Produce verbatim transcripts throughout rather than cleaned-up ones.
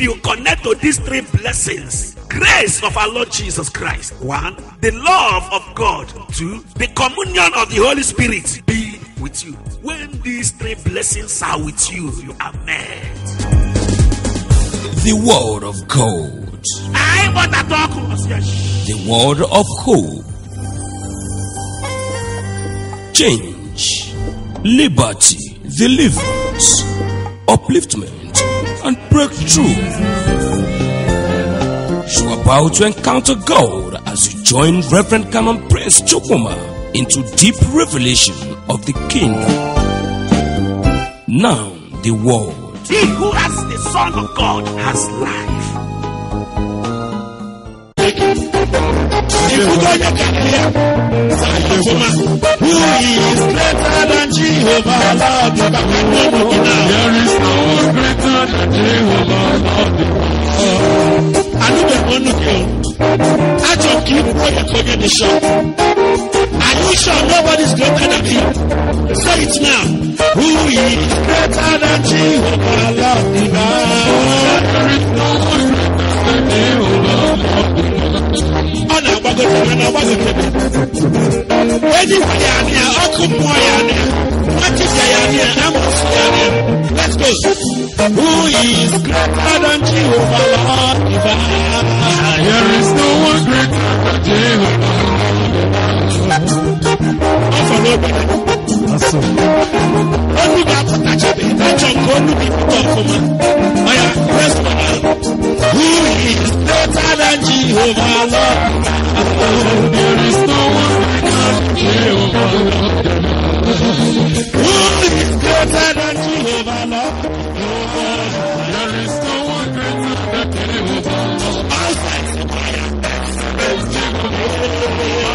If you connect to these three blessings, grace of our Lord Jesus Christ, one, the love of God, two, the communion of the Holy Spirit be with you. When these three blessings are with you, you are met. The word of God. I want to talk to us. The word of hope. Change, liberty, deliverance, upliftment, and breakthrough. You are about to encounter God as you join Reverend Canon Prince Chukwuma into deep revelation of the kingdom. Now the world. He who has the Son of God has life. Who is greater than Jehovah Lord? There is no one greater than Jehovah Lord. I know the one who came. I don't keep quiet for the shop. Are you sure nobody's greater than me? Say it now. Who is greater than Jehovah, Lord divine? There is no one greater than Jehovah, Lord divine. Oh, now, we're going to run out of it. Anyway, I'm here. I'll come more. I'm here. What is I am here? I'm here. Let's go. Who is greater than Jehovah, Lord divine? There is no one greater than Jehovah, Lord divine. I'm Aso. Only God can touch it. Touch on only people talk for man. I am blessed by God. Who is greater than Jehovah Lord? There is no one greater than Jehovah Lord. Who is greater than Jehovah Lord? There is no one greater than Jehovah Lord. There is no one greater.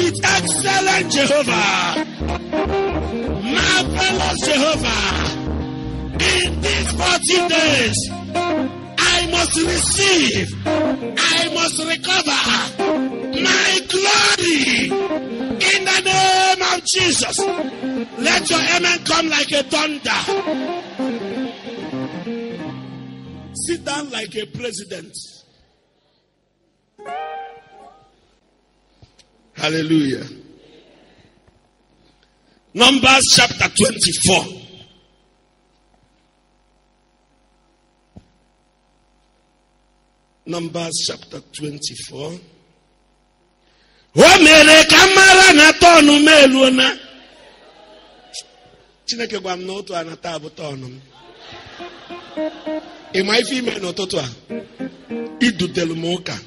it excellent Jehovah, marvelous Jehovah. In these forty days, I must receive, I must recover my glory in the name of Jesus. Let your amen come like a thunder. Sit down like a president. Hallelujah. Numbers chapter twenty-four. Numbers chapter twenty-four. Omere kamara na tonu melu na. Chineke gwam na otu anata abutonu. E mai fi me na otu a. Idudelu moka.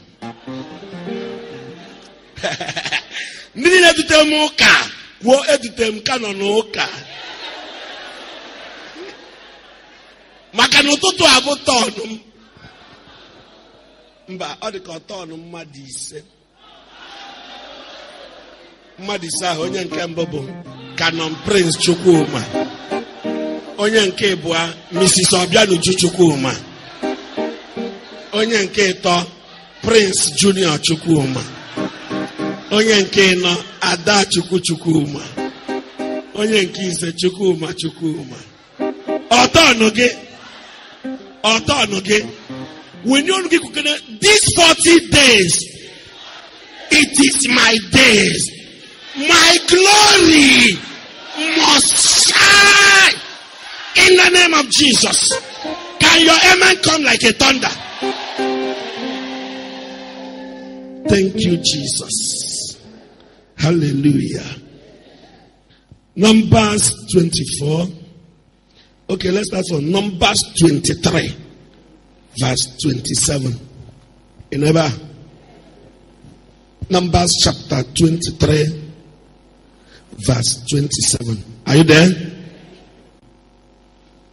Nini na dute moka. Wo edute mka no noka. Maka no otu abutonu. Mba odika otonu mmadi ise. Madisa onye nke mbọbọ Canon Prince Chukwuma, onye nke bua Missus Obianuju Chukwuma, onye nke to Prince Junior Chukwuma, onye nke no Ada Chukwu Chukwuma, onye nke ise Chukwuma Chukwuma. Otonuge, otonuge, when you look at these forty days, it is my days. My glory must shine in the name of Jesus. Can your amen come like a thunder? Thank you, Jesus. Hallelujah. Numbers twenty-four. Okay, let's start from Numbers twenty-three, verse twenty-seven. Remember, Numbers chapter twenty-three. Verse twenty-seven. Are you there?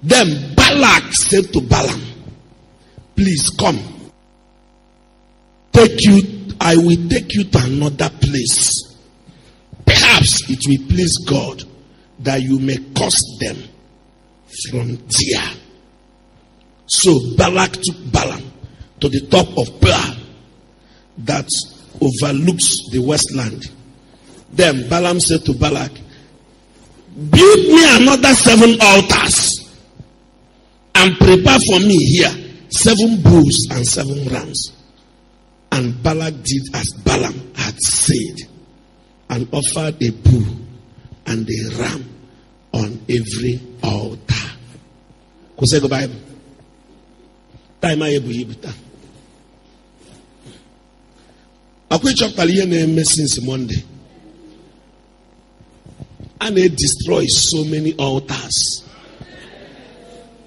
Then Balak said to Balaam, please come. Take you, I will take you to another place. Perhaps it will please God that you may cause them from there. So Balak took Balaam to the top of Peor that overlooks the wasteland. Then Balaam said to Balak, build me another seven altars and prepare for me here seven bulls and seven rams. And Balak did as Balaam had said and offered a bull and a ram on every altar. Kuse go Bible. Time I ebu ibuta. Akwe chapter name since Monday. And they destroy so many altars.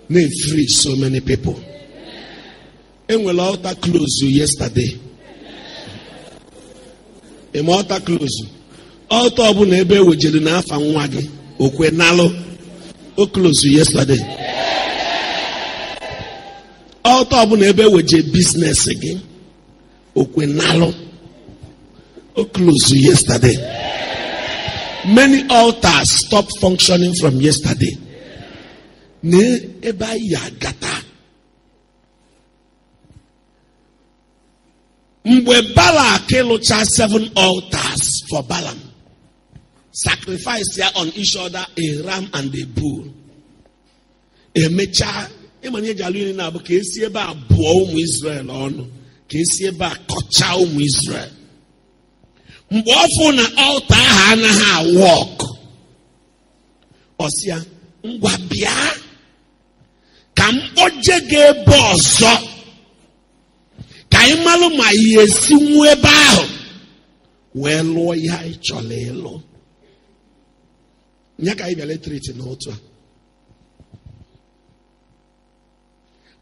They free so many people. And will altar close you yesterday? A altar close you. Altar of Nebe Wijelina Fanwagi, Okwenalo, O close you yesterday. Altar of Nebe Wijel business again, Okwenalo, O close you yesterday. Many altars stopped functioning from yesterday. Ne eba yagata. Mwe Balak elocha seven altars for Balaam. Sacrifice here on each other a ram and a bull. Emecha emanye jaluni na abuke esi eba abuo umu Israel onu. Ke esi eba kocha umu Israel. Mgbe ofu na altar ha na ha walk. Osia ngwa bia ka mpoje ge bozo ka imalu ma yesi nwu ebe ahụ wee lụọ ihe anyị chọrọ ịlụ nya ka anyị bịa letriti n'otu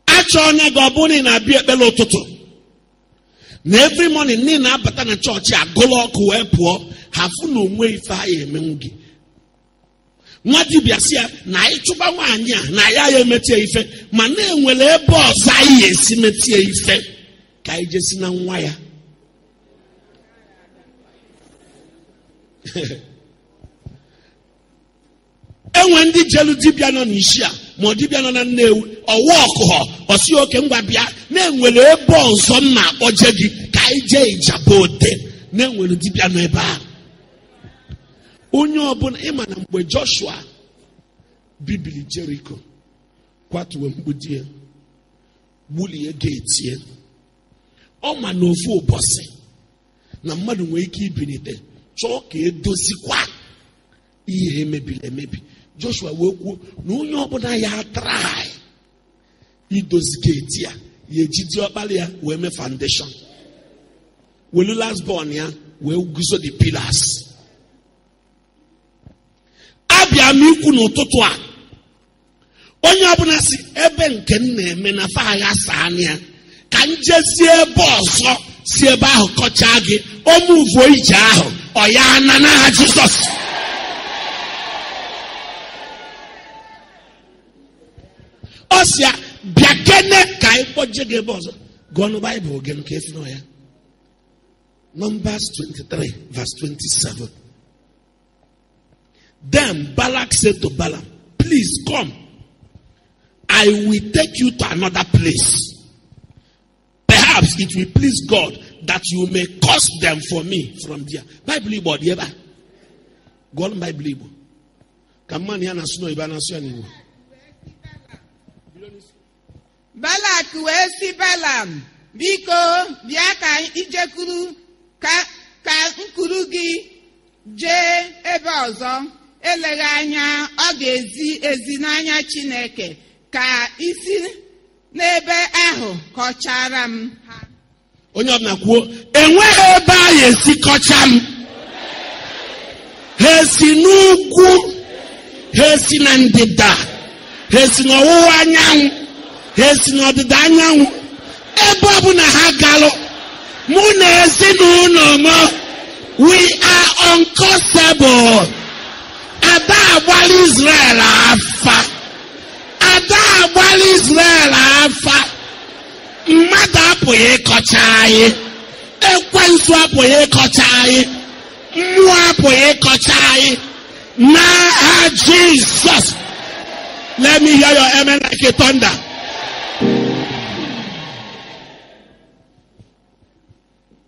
a achọ onye gị ọbụna na bịa ekpere ụtụtụ. Every morning, Nina Batana Church, I go walk where poor, have no way for a mungi. Matibiasia, Nai Chubawanya, Naya Metiafe, my name will a boss, I see Metiafe, Kaijasina Wire. enwe ndi jelu dibia no nishia ma dibia no na newu owoku ho osi oke ngwa bia na enwele ebe ozo na oje gi ka ije ijabote na enwele dibia no ebe a onye obuna ima na mgbe Joshua bibili Jericho kwatuwe mgbudie bulie gate ye o ma na ofu obosi na mmadu nwe ike ibinite chọọ ka edozikwa ihe mebiri emebi Joshua wee kwuo na onye ọbụla ya try idozi gate ya ya ejide ọkpali ya wee mee foundation welu last born ya wee guzo the pillars abịa m ikwu n'ụtụtụ a onye ọbụla si ebe nke m na-eme na fa ya saa ya ka njezi ebe ọzọ si ebe ahụ kọchaa gị ọmụvuo ije ahụ ọ ya na n'aha Jizọs Osia biakene kai poje gebozo go no Bible again ke fino ya Numbers twenty-three verse twenty-seven. Then Balak said to Balaam, please come, I will take you to another place. Perhaps it will please God that you may curse them for me from there. Bible board yeba. Go on Bible. Come on here na snow ibana so anyway. Balak wee si Balaam biko bịa ka ijekuru ka ka nkuru gị jee ebe ọzọ eleghị anya ọ ga-ezi ezi n'anya Chineke ka isi n'ebe ahụ kọchara m ha. Onye ọbụla kwuo enweghị ebe a ga-esi kọcha m ha esi n'ugwu ha esi na ndịda ha esi n'ọwụwa anyanwụ esi n'ọdịda anyanwụ ebe ọbụla ha galụ mụ na ezinụlọ m we are uncursable ada agbala Israel afa ada agbala Israel afa mmadụ apụghị ịkọcha anyị ekwensu apụghị ịkọcha anyị mmụọ apụghị ịkọcha anyị n'aha Jizọs. Let me hear your amen like a thunder.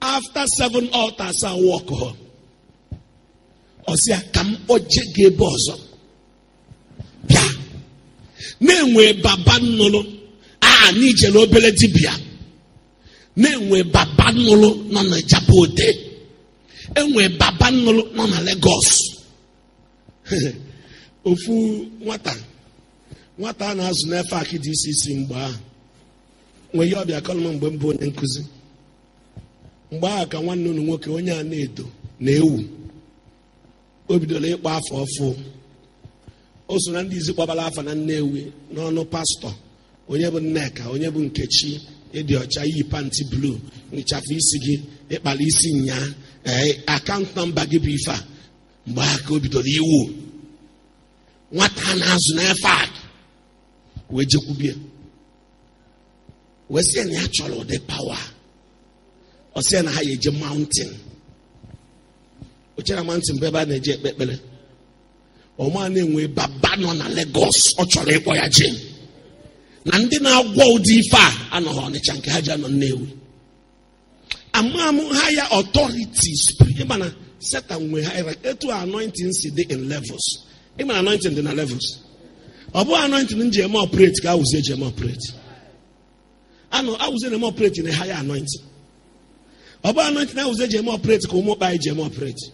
After seven altars I walk home. Osia kam ojege bozo. Bia. Nenwe baba nnolo. Ah ni je lo bele dibia. Nenwe baba nnolo no na Japode. Enwe baba nnolo no na Lagos. Ofu nwata. Nwata na azu na faki D C C mgba. Nwe yo bia kolmo mgbe mbo onye nkuzi. Mgbe aha ka nwanne unu nwoke onye a na-edo na-ewu o bidola ịkpa afọ ọfụ o so na ndị izi kpabala afa na Nnewi n'ọnụ pastọ onye bụ Nneka onye bụ Nkechi ịdị ọcha iyi panti blu n'ichafụ isi gị ịkpala isi nya akaụntụ nọmba gị bụ ife a mgbe aha ka o bidola iwu nwata na-azụ n'efe a wee jekwubie wee sie na ya chọrọ ụdị pawa or say, I a mountain. Ochera mountain, beba na je bebele. O ma na enwe baba no na Lagos, o chọrọ ịkpọ ya je. Na ndị na-agwọ ụdị ife a anọghị Ọnịcha nke ha ji anọ Nnewi. Ama m ha ya authorities, ịma na Satan nwe ha etu anointing si dị in levels. Ịma na anointing dị na levels. Ọ bụ anointing nji eme operate ka awụzie eji eme operate. Anọ awụzie na eme operate na ha ya anointing. Oba anointing na uze jemo operate ko mo buy jemo operate.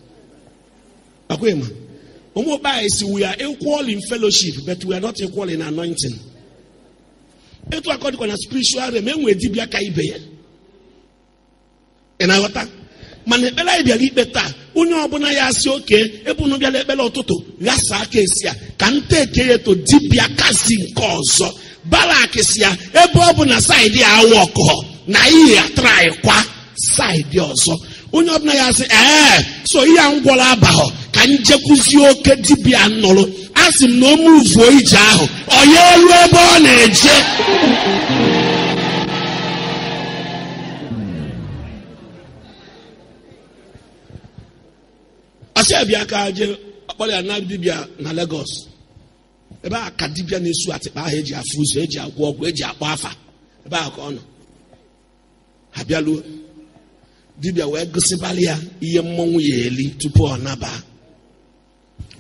Akwema. Omo buy si we are equal in fellowship but we are not equal in anointing. Eto according to na spiritual realm enwe dibia ka ibe ya. Ena wata. Mane bela ibe ri beta. Onye obuna ya si oke ebunu bia le bela ototo ya sa aka esia ka nteke ye to dibia kasi nko ozo. Balak esia ebe obuna side ya work ho. Na ihe atrai kwa. Side also. Onye ọbụla ya sị eh so ihe a ngwọla abaghọ ka njekwuzie oke dibia nnụrụ asị m na o muvuo ije ahụ ọ ya elu ebe ọ na-eje Ashe biaka je akpali anadibia na Lagos. Ebe akadibia na esu ati ba eji afuzu eji agwo ogwo eji akpa afa. Ebe akono. Abialu dibia we gosibalia iye mmonwu ye eli tupu onaba.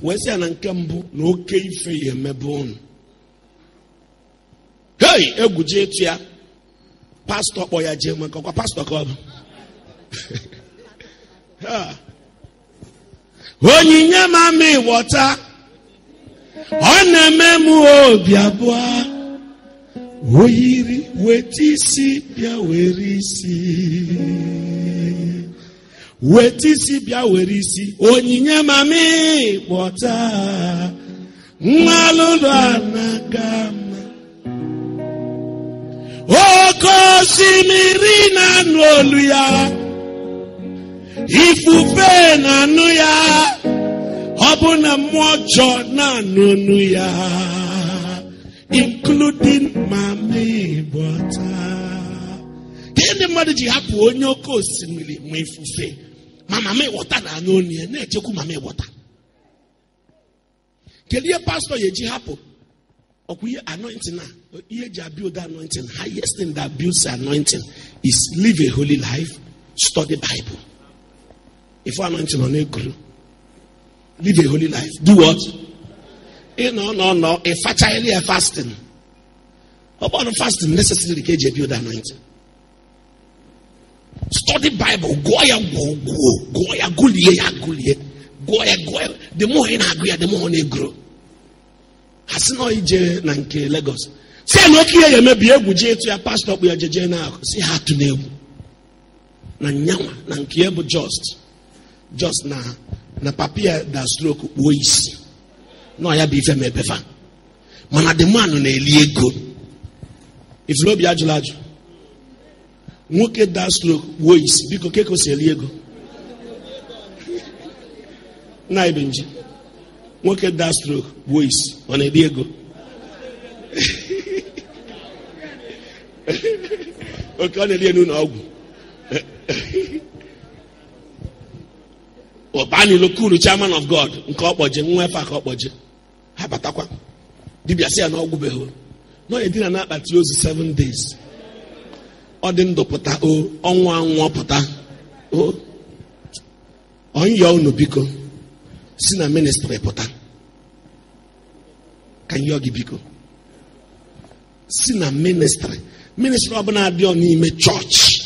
We se na nke mbu na oke ife ye mebon. Hey eguje etu ya. Pastor boya je mko kwa pastor ko. Ha. Onyinya mami wota ona memu obiabua oyiri wetisi bia werisi wetisi bia werisi onyinya mami wota nwaludo anagama okosimiri na n'oluya ifufe na anu ya obuna mojo na anu ya including mami bota kende madu ji hapu onye oke osimiri mu ifufe ma mami bota na anu ya na ejeku mami bota kelie pastor ye ji hapu okuye anointing na ye ji build anointing. Highest thing that builds anointing is live a holy life, study Bible. If I'm anointing on a guru, live a holy life. Do what? Eh, no, no, no. A fatally a fasting. Upon fasting, necessarily the build anointing. Study Bible. Go ya go go. Go ya go ya go ya go ya go. The more in agree, the more on a guru. Has no ije nanke Lagos. Say no kia ya me biye guje to ya pastor we ya jeje na. Say how to nebu. Na nyama nanke ebu just. Just na na papier that stroke ways. No, I be femme befa. Mana the man on a liego. If lobby ajulaju, look at that stroke ways because keko se liego. Na ibenji, look at that stroke ways on a liego. Okay, on a liego na Obani Lokuru, chairman of God, Nkoboje, Nwefa Koboje. Habatakwa. Dibia say na ogubeho. No e dina na batiozu seven days. Odin dopota o, onwa anwo pota. O. Onyo unu biko. Si na ministry pota. Can you give biko? Si na ministry. Ministry obuna ade on ime church.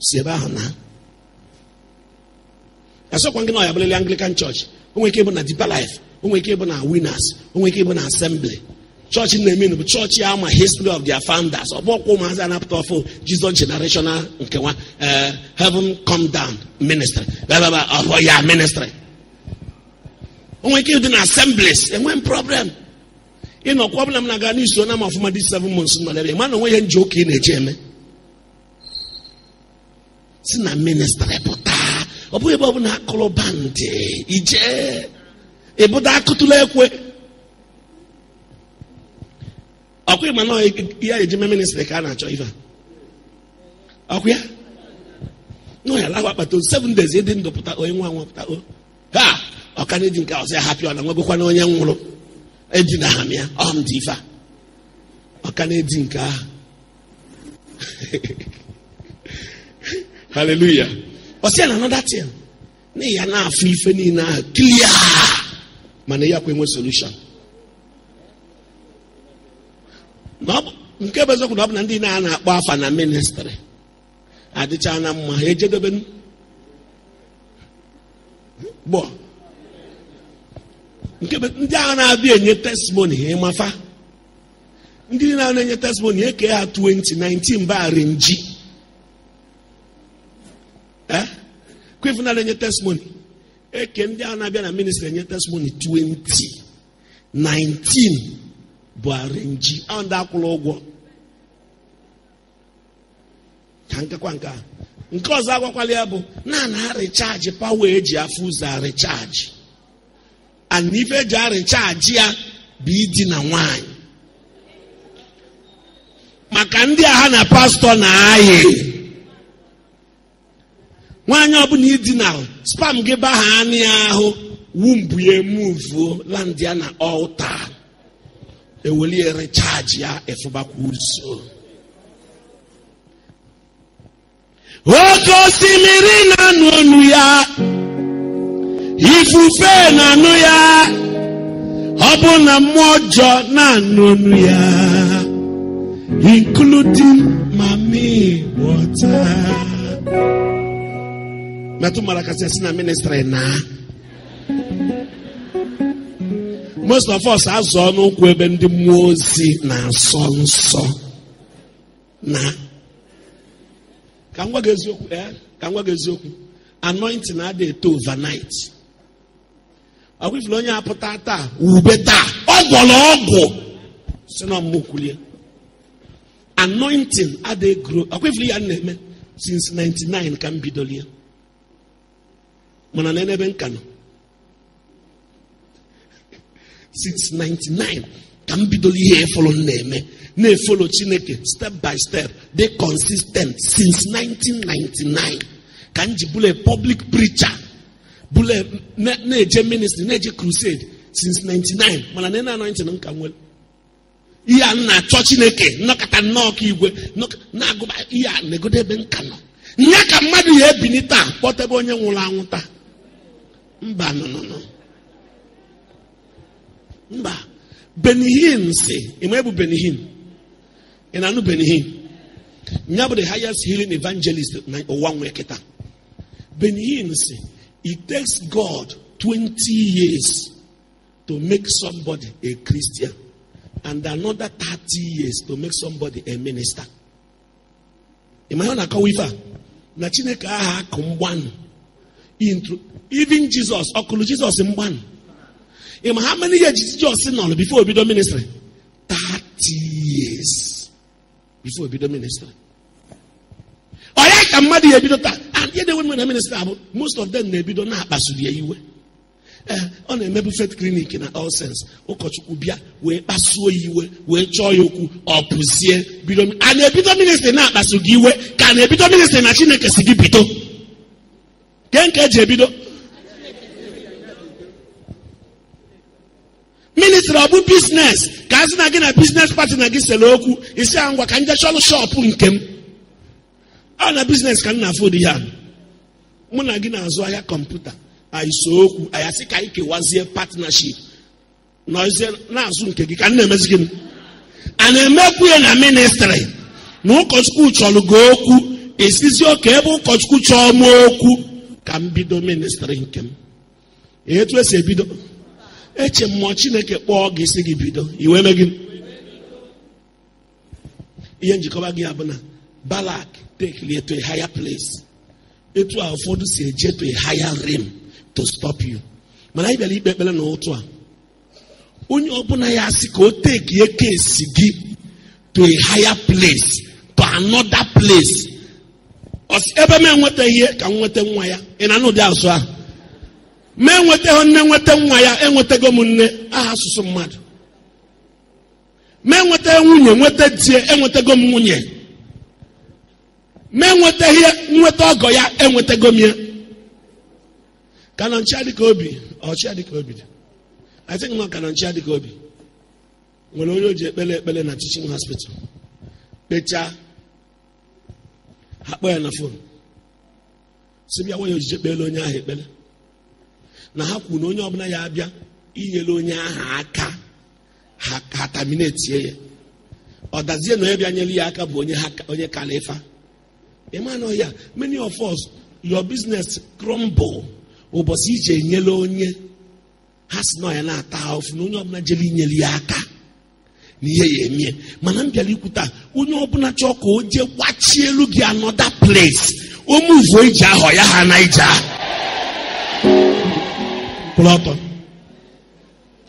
Si eba hana. I saw one guy in the Anglican church. When we came on a deeper life, when we came on our winners, when we came on assembly, church in the meaning of church, I am a history of their founders. Of what comes an up to for Jesus generational, uh, heaven come down ministry, blah blah blah. Oh yeah, ministry. When we came to assemblies, and one problem, you know, problem na gani so na mafu ma this seven months na lebe. Man, we ain't joking in Germany. Sin a ministry, but. Obu ebo na akolo bande ije ebo da akutule ekwe akwe ma no ya eje ministry ka na cho ifa akwe no ya lawa pato seven days e din do puta o enwa anwa puta o ha o kan eji nka o say happy ona nwa gokwa na onye nwuru eji na hamia o mdi ifa o kan eji nka hallelujah. But see another thing. Ni ya na afife ni na clear. Mana ya kwenye solution. Na mkebezo kuna hapo ndi na na akpa afa na ministry. Adicha na mma ejedobenu. Bo. Mkebe ndi na abia enye testimony he mafa. Ndi na na enye testimony eke ya twenty nineteen ba renji. Eh? Kwifuna enye testimony. Eke ndi anabia na ministry enye testimony twenty nineteen bu arenji anda akụla ụgwọ. Kanka kwanka. Nke ọzọ agwakwala ya bụ na na recharge power eji afuza recharge. And if eji a recharge ya bụ idi na nwanyị. Maka ndị a ha na pastor na ayi. When you need now, spam give bahaniaho, womb ye move, landiana altar. They will recharge ya if bakuso. Oko simiri na nonu ya, ifufe na nu ya, obu na mojo na nonu ya, including mami water. Most of us are so no queben de mozi na son so na kangwa geziokwu eh kangwa geziokwu anointing na dey to overnight awiflo nya apụta taa ubeta ogwolo ogwo sino mmukulie anointing adey grow awiflo ya na since ninety-nine can be dolia. Since ninety-nine, can be here follow name. Ne follow Chineke step by step. They consistent since nineteen ninety-nine. Kanji bule public preacher, bule ne je ministry, ne je crusade since ninety-nine. Mana nena anointing on Kamwell. Iya na church neke, no kata no kiwe, no na go ba iya nego de ben kano. Nyaka madu ye binita, potebo nye ngula nguta. Mba, no, no, no. Mba. Benny Hinn say, imwebu Benny Hinn. Enanu Benny Hinn. Nyabu the highest healing evangelist or one way keta. Benny Hinn say, it takes God twenty years to make somebody a Christian and another thirty years to make somebody a minister. Imagine kawifa. Na Chineke aha kumban. Intro. Even Jesus, Okulu Jesus in one. How many years did Jesus sin on before he be ministry? thirty years. Before he be ministry. Or like a mother, he be and yet the women are minister, most of them they be done not basudia you. On a mobile faith clinic in all sense. Okochukubia, we basu you, we choyoku, or pusie, bidom and a bit of minister not basugiwe, can a bit of minister in a Chineke Sigibito. Can catch a bidom. Minister of business, cause na gina business partner against the local. He say angwa kanja sholo shop unkem. All na business can na afford the yam. Muna gina azoya computer. I soku I asika ike wazie partnership. Na ize na azun kegi kan na mezigim. Ana emeku ye na ministry. No kochuku cholo go oku. Esizi o kebo kochuku chomo oku. Kan bido ministry unkem. Etu ese bido. Eche mochi neke oge sigi bido. Iwe megin. Iye njikoba gi abona. Balak take you to a higher place. It will afford to see a to a higher realm to stop you. Mana ibeli ibebele na otwa. Onye obuna ya siko take ye case gi to a higher place to another place. Os ebe me nwete here ka nwete nwa ya. Ina no dey aso ah. Men wete honne wete nwaya enwete go munne ahasusu mmadu. Men wete nwunye wete die enwete go munye. Men wete hie nwete ogo ya enwete go mie. Canon Chadi Kobi or Chadi Kobi. I think no Canon Chadi Kobi. Wolo yo je pele pele na teaching hospital. Pecha hakpo na phone. Sibia wo yo je pele onya he pele. Na haku na onye obuna ya abia inyele onye aha aka ha terminate ye odazie no ya bia nyele ya aka bu onye onye kalifa e ma no ya. Many of us your business crumble obosi je nyele onye has no ya na ata of na onye obuna jeli nyele ya aka ni ye ye mie mana mbiali kuta onye obuna choko oje wachi elu gi another place o move ije aho ya ha naija. Kulaton.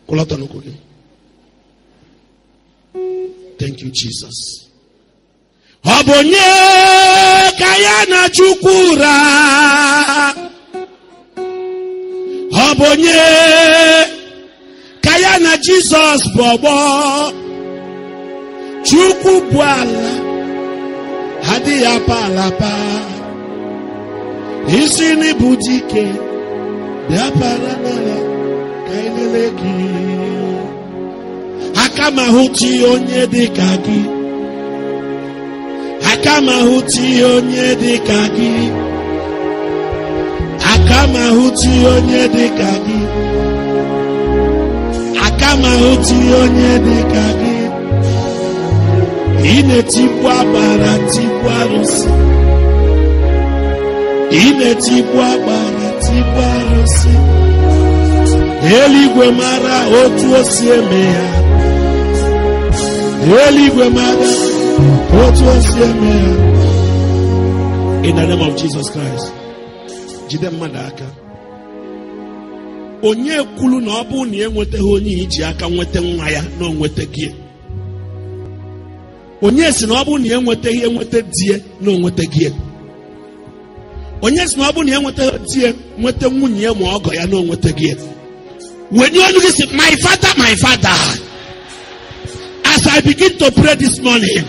Kulaton okuni. Thank you, Jesus. Abonye kayana chukura. Abonye kayana Jesus bobo. Chukubwala hadi apalapa. isi ni butike dapara na kaileleki akama huti onye dika gi akama huti onye dika gi akama huti onye dika gi akama huti onye dika gi ine tipwa bara tipwa rusi Ine tibwa bara tibwa rosi Eligwe mara otu osieme ya Eligwe mara otu osieme ya In the name of Jesus Christ Jide mmada aka Onye kulu na obu ni enwete onye iji aka nwete nwa ya na onwete gie Onye si na obu ni enwete ihe nwete die na onwete gie When you are looking at my father, my father, as I begin to pray this morning,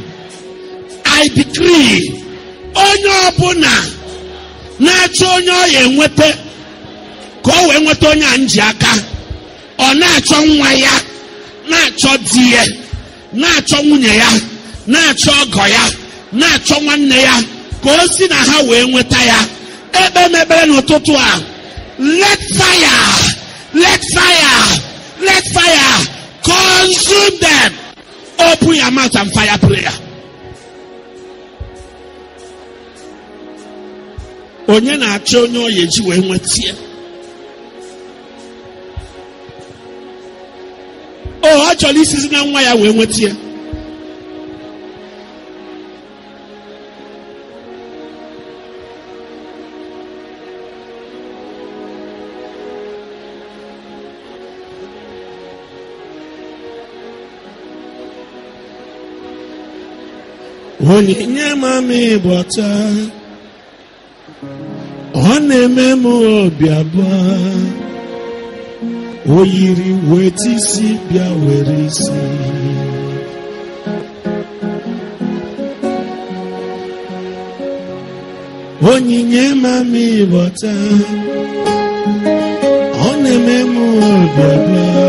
I decree, let fire, let fire, let fire consume them. Open your mouth and fire prayer. Onye na-achọ onye ọ eji wee nwetie. Oh, achọla isi na nwa ya wee nwetie. Onye mami bota One memo biaba Oyiri weti si bia werisi Onye mami bota One memo biaba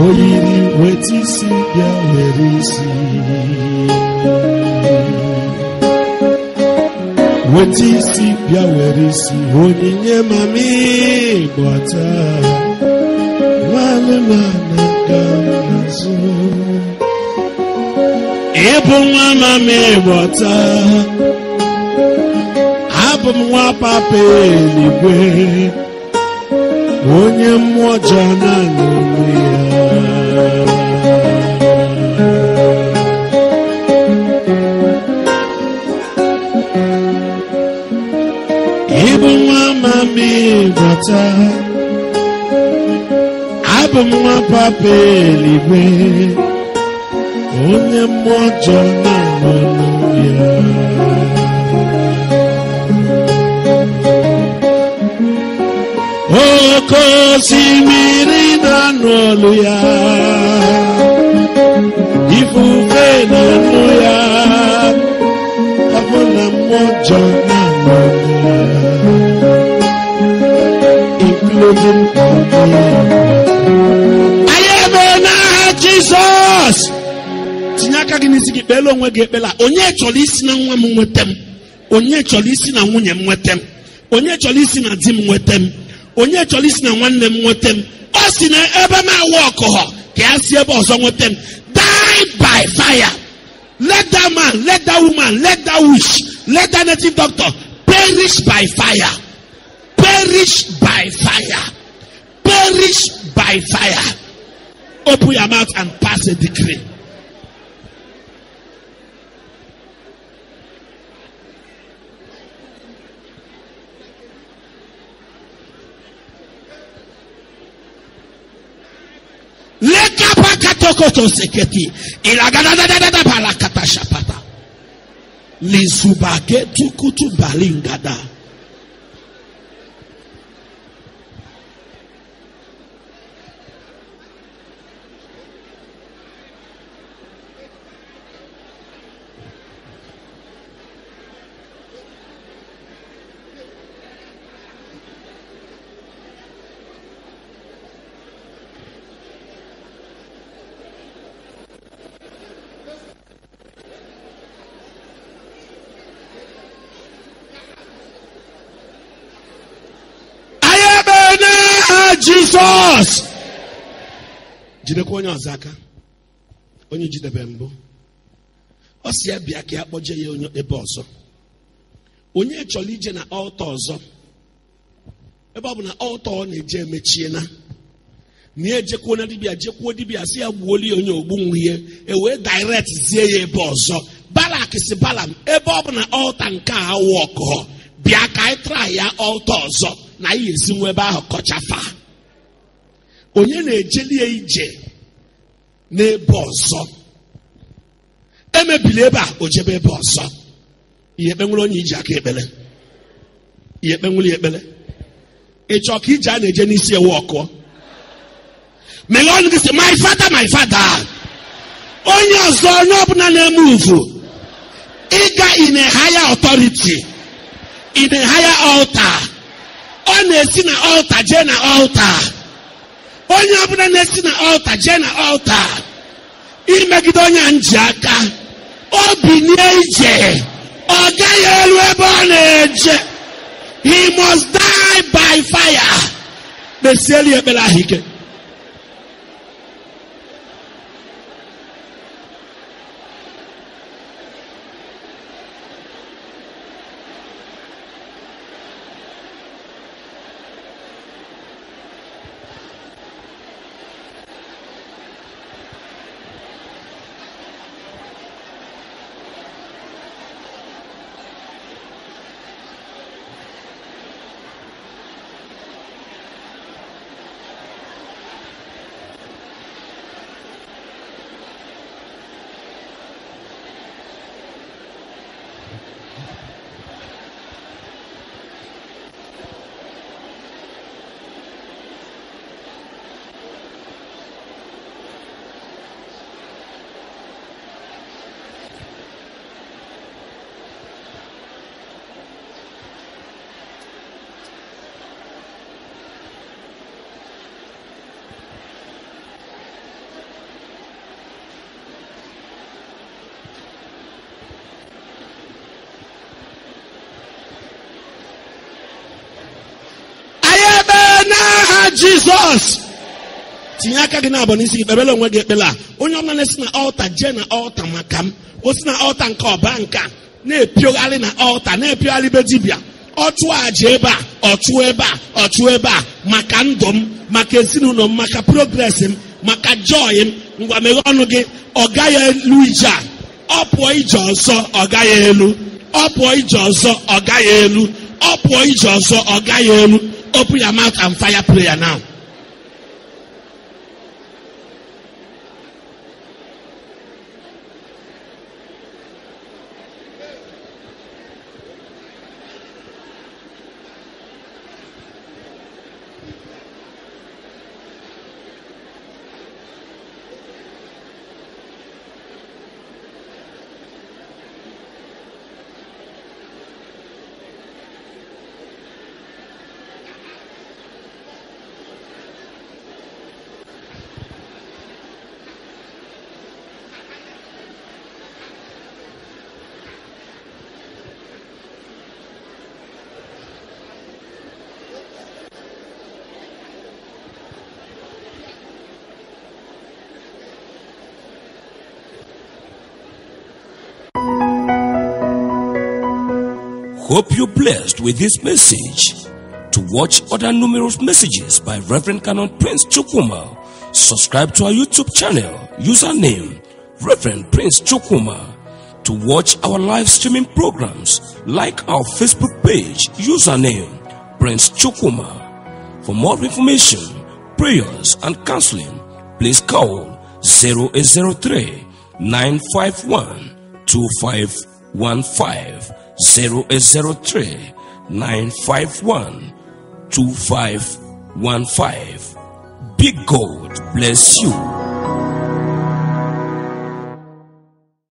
Oyiri weti si bia werisi Weti si bia werisi Oninye mami gwata Wale mana gana zo Ebu mwa mami gwata Abu mwa pape ligwe Onye mmoja na nyumia Mami bata Abu mwa papeli we Onye moja na manuya Oko simiri na noluya Ifufe na nuya Abona moja na manuya Ayebona Jesus Tinyaka ginisiki belo onwe gebela onye chọrọ isi na nwa m nwetem onye chọrọ isi na nwunye m nwetem onye chọrọ isi na di m nwetem onye chọrọ isi na nwanne m nwetem o si na ebe ma walk ho ka asi ebe ọzọ nwetem die by fire let that man let that woman let that witch let that native doctor perish by fire perish by fire. Perish by fire. Open your mouth and pass a decree. Leka pakatokoto seketi. Ilagadadadadada balakata shapata. Lizubake tukutu balingada. Jesus. Jidekwa onye ọzaka. Onye jidebe mbụ. Ọ si abịa ka ya kpoje ya onye ebe ọzọ. Onye chọrọ ije na altar ọzọ. Ebe ọ bụ na altar ọ na-eje emechie na. Na ejekwa na dibia, jekwa dibia si ya gbuoli onye ogbu nwunye, e wee direct zie ya ebe ọzọ. Balak si Balaam, ebe ọ bụ na altar nke a work ho. Bịa ka anyị try ya altar ọzọ na ihe si nwe ebe ahụ kọchafa. Onye na-ejeli ije n'ebe ọzọ. Emebili ebe a ojebe ebe ọzọ. Ihe ekpenwere onye iji aka ekpele. Ihe ekpenwere ya ekpele. Ịchọ ka ije a na-eje n'isi ewu ọkụ. May God say, my father, my father. Onye ọzọ onye ọbụla na-emuvu. Ịga in a higher authority. In a higher altar. Ọ na-esi na altar jee na altar. Onye ọbụla na-esi na altar jee na altar. Imegide onye nji aka. Obi na-eje. Ọ gaghị elu ebe ọ na-eje. He must die by fire. Mesieli ekpere ahụ ike. Jesus. Tinyaka gị na-abọ n'isi ikpebele onwe gị ekpele a. Onye ọma na-esi na altar jee na altar maka m. O si na altar nke ọba nke a. Na-epiogharị na altar, na-epiogharị be dibia. Ọ chụọ aja ebe a, ọ chụọ ebe a, ọ chụọ ebe a. Maka ndụ m, maka ezinụlọ m, maka progress m, maka joy m. Ngwa meghe ọnụ gị, ọ gaghị elu ije a. Ọ pụọ ije ọzọ, ọ gaghị elu. Ọ pụọ ije ọzọ, ọ gaghị elu. Ọ pụọ ije ọzọ, ọ gaghị elu. Open your mouth and fire prayer now. Hope you're blessed with this message. To watch other numerous messages by Reverend Canon Prince Chukwuma, subscribe to our YouTube channel, username Reverend Prince Chukwuma. To watch our live streaming programs, like our Facebook page, username Prince Chukwuma. For more information, prayers, and counseling, please call zero eight zero three, nine five one, two five one five. zero eight zero three, nine five one, two five one five. Big God bless you.